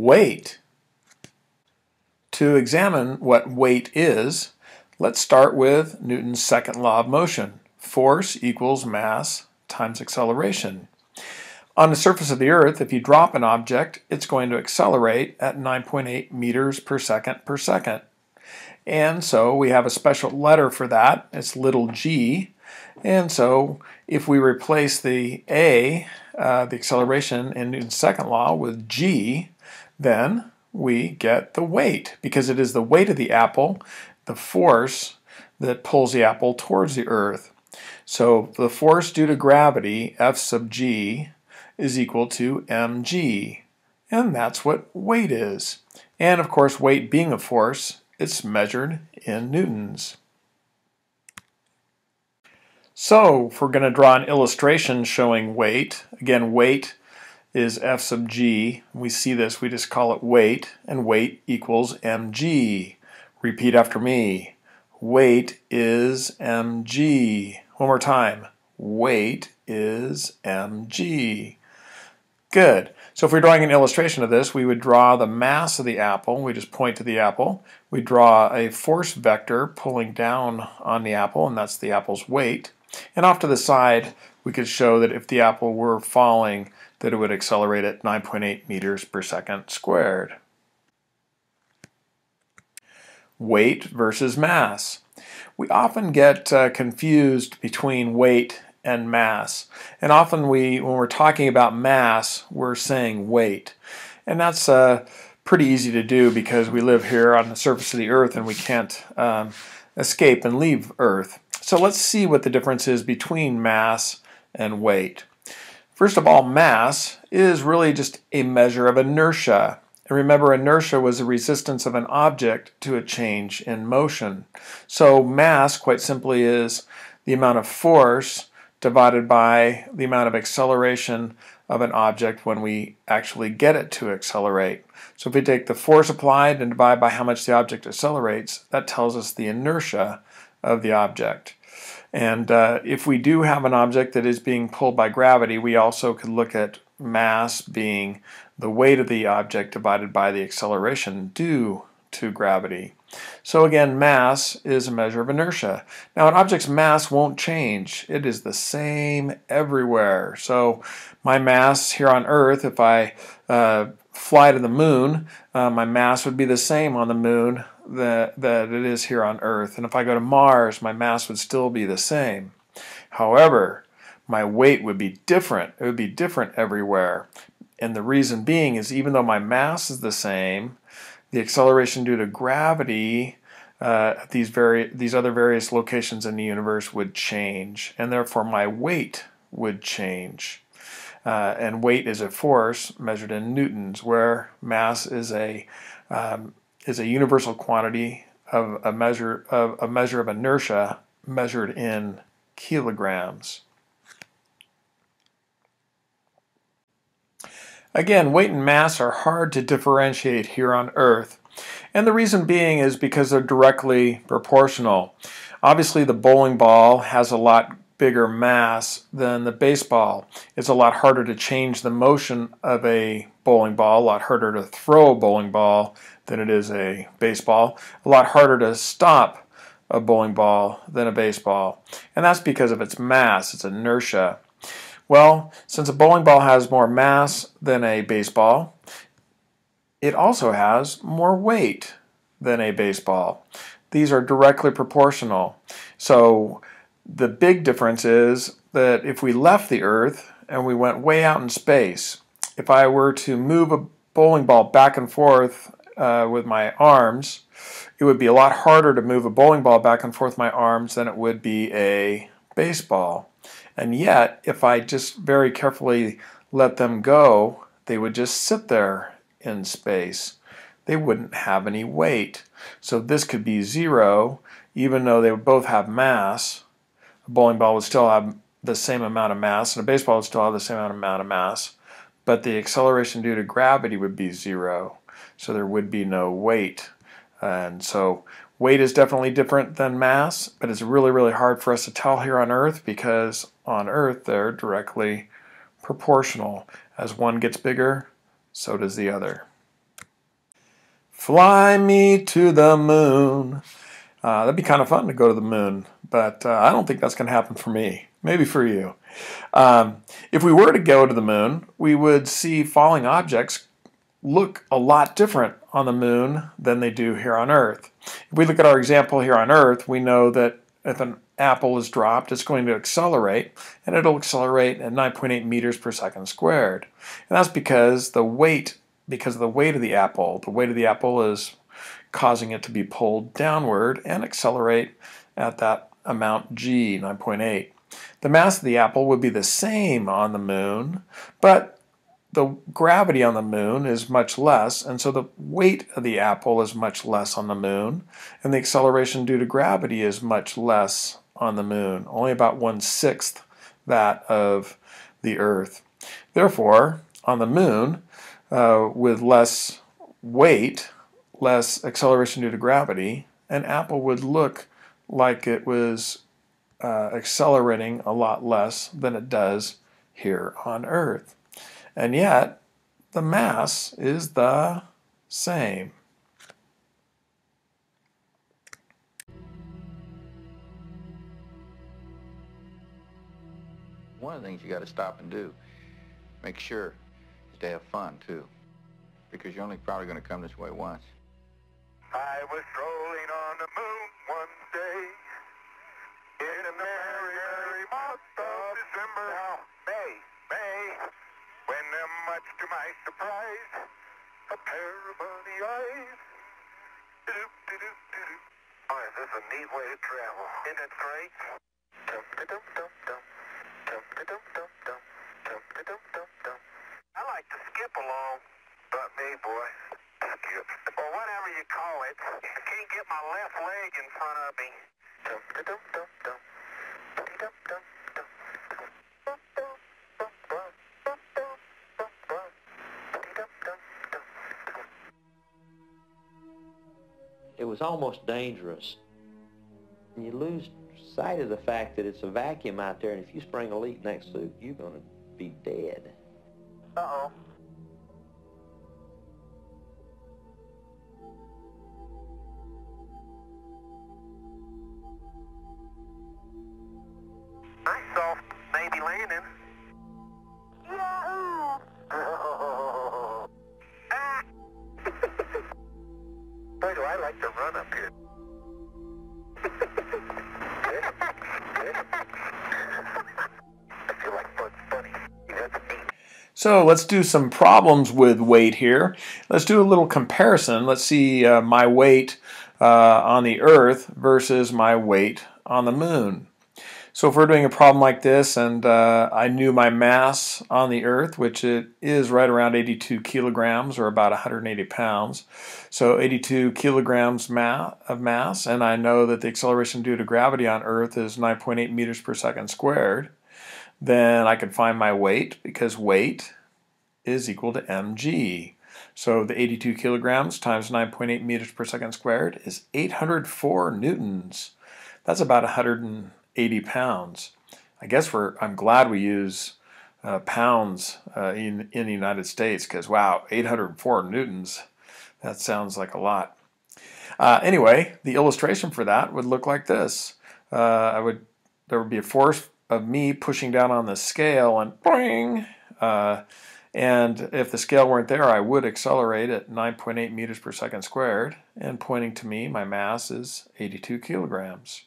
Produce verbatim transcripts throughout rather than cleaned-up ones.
weight. To examine what weight is, let's start with Newton's second law of motion. Force equals mass times acceleration. On the surface of the Earth, if you drop an object, it's going to accelerate at nine point eight meters per second per second. And so we have a special letter for that. It's little g. And so if we replace the a, uh, the acceleration in Newton's second law, with g, then we get the weight, because it is the weight of the apple, the force that pulls the apple towards the Earth. So the force due to gravity, F sub g, is equal to mg. And that's what weight is. And of course, weight being a force, it's measured in newtons. So if we're going to draw an illustration showing weight, again, weight is F sub g. We see this, we just call it weight, and weight equals mg. Repeat after me. Weight is mg. One more time. Weight is mg. Good. So if we're drawing an illustration of this, we would draw the mass of the apple. We just point to the apple. We draw a force vector pulling down on the apple, and that's the apple's weight. And off to the side, we could show that if the apple were falling, that it would accelerate at nine point eight meters per second squared. Weight versus mass. We often get uh, confused between weight and mass. And often we, when we're talking about mass, we're saying weight. And that's uh, pretty easy to do because we live here on the surface of the Earth and we can't um, escape and leave Earth. So let's see what the difference is between mass and weight. First of all, mass is really just a measure of inertia. And remember, inertia was the resistance of an object to a change in motion. So mass, quite simply, is the amount of force divided by the amount of acceleration of an object when we actually get it to accelerate. So if we take the force applied and divide by how much the object accelerates, that tells us the inertia of the object. And uh, if we do have an object that is being pulled by gravity, we also could look at mass being the weight of the object divided by the acceleration due to gravity. So again, mass is a measure of inertia. Now, an object's mass won't change. It is the same everywhere. So my mass here on Earth, if I uh, fly to the moon, uh, my mass would be the same on the moon that, that it is here on Earth. And if I go to Mars, my mass would still be the same. However, my weight would be different. It would be different everywhere. And the reason being is even though my mass is the same, the acceleration due to gravity uh, at these, these other various locations in the universe would change, and therefore my weight would change. Uh, and weight is a force measured in newtons, where mass is a, um, is a universal quantity of a, measure, of a measure of inertia measured in kilograms. Again, weight and mass are hard to differentiate here on Earth. And the reason being is because they're directly proportional. Obviously, the bowling ball has a lot bigger mass than the baseball. It's a lot harder to change the motion of a bowling ball, a lot harder to throw a bowling ball than it is a baseball, a lot harder to stop a bowling ball than a baseball. And that's because of its mass, its inertia. Well, since a bowling ball has more mass than a baseball, it also has more weight than a baseball. These are directly proportional. So the big difference is that if we left the Earth and we went way out in space, if I were to move a bowling ball back and forth uh, with my arms, it would be a lot harder to move a bowling ball back and forth with my arms than it would be a baseball. And yet, if I just very carefully let them go, they would just sit there in space. They wouldn't have any weight. So this could be zero, even though they would both have mass. A bowling ball would still have the same amount of mass, and a baseball would still have the same amount of mass, but the acceleration due to gravity would be zero. So there would be no weight. And so weight is definitely different than mass, but it's really, really hard for us to tell here on Earth because on Earth they're directly proportional. As one gets bigger, so does the other. Fly me to the moon. Uh, that'd be kind of fun to go to the moon, but uh, I don't think that's going to happen for me. Maybe for you. Um, if we were to go to the moon, we would see falling objects look a lot different on the moon than they do here on Earth. If we look at our example here on Earth, we know that if an apple is dropped, it's going to accelerate, and it'll accelerate at nine point eight meters per second squared. And that's because the weight, because of the weight of the apple, the weight of the apple is causing it to be pulled downward and accelerate at that amount g, nine point eight. The mass of the apple would be the same on the moon, but the gravity on the moon is much less, and so the weight of the apple is much less on the moon, and the acceleration due to gravity is much less on the moon, only about one-sixth that of the Earth. Therefore, on the moon, uh, with less weight, less acceleration due to gravity, an apple would look like it was Uh, accelerating a lot less than it does here on Earth. And yet, the mass is the same. One of the things you got to stop and do, make sure, is to have fun too, because you're only probably going to come this way once. I was strolling on the moon one day. In a merry, merry month of December, how May, May, when then much to my surprise, a pair of bunny eyes. Do-do, do-do, do-do. Oh, is this a neat way to travel? Isn't it great? Dum-da-dum-dum-dum, dum-da-dum-dum-dum, dum-da-dum-dum-dum. I like to skip along, but me, boy, skip. Or whatever you call it, I can't get my left leg in front of me. It was almost dangerous. And you lose sight of the fact that it's a vacuum out there, and if you spring a leak next to it, you're going to be dead. Uh-oh. So let's do some problems with weight here. Let's do a little comparison. Let's see uh, my weight uh, on the Earth versus my weight on the Moon. So if we're doing a problem like this, and uh, I knew my mass on the Earth, which it is right around eighty-two kilograms or about one hundred eighty pounds. So eighty-two kilograms ma of mass, and I know that the acceleration due to gravity on Earth is nine point eight meters per second squared. Then I could find my weight, because weight is equal to mg. So the eighty-two kilograms times nine point eight meters per second squared is eight hundred four newtons. That's about one hundred eighty pounds. I guess we're, I'm glad we use uh, pounds uh, in, in the United States, because wow, eight hundred four newtons, that sounds like a lot. Uh, anyway, the illustration for that would look like this. Uh, I would, there would be a force of me pushing down on the scale and boing, uh, and if the scale weren't there, I would accelerate at nine point eight meters per second squared, and pointing to me, my mass is eighty-two kilograms.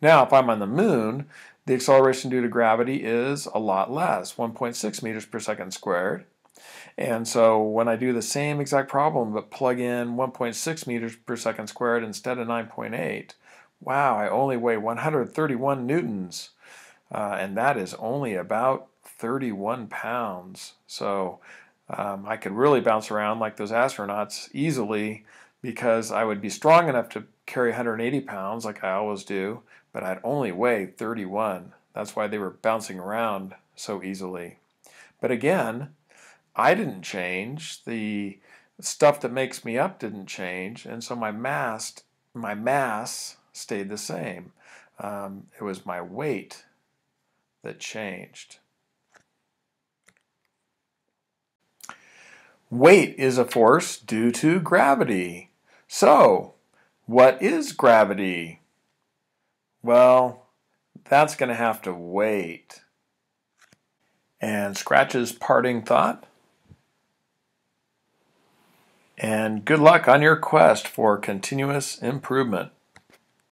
Now, if I'm on the moon, the acceleration due to gravity is a lot less, one point six meters per second squared, and so when I do the same exact problem but plug in one point six meters per second squared instead of nine point eight, wow, I only weigh one hundred thirty-one newtons. Uh, and that is only about thirty-one pounds. So um, I could really bounce around like those astronauts easily, because I would be strong enough to carry one hundred eighty pounds like I always do, but I'd only weigh thirty-one. That's why they were bouncing around so easily. But again, I didn't change. The stuff that makes me up didn't change, and so my mass, my mass stayed the same. Um, it was my weight that changed. Weight is a force due to gravity. So, what is gravity? Well, that's going to have to wait. And Scratch's parting thought. And good luck on your quest for continuous improvement.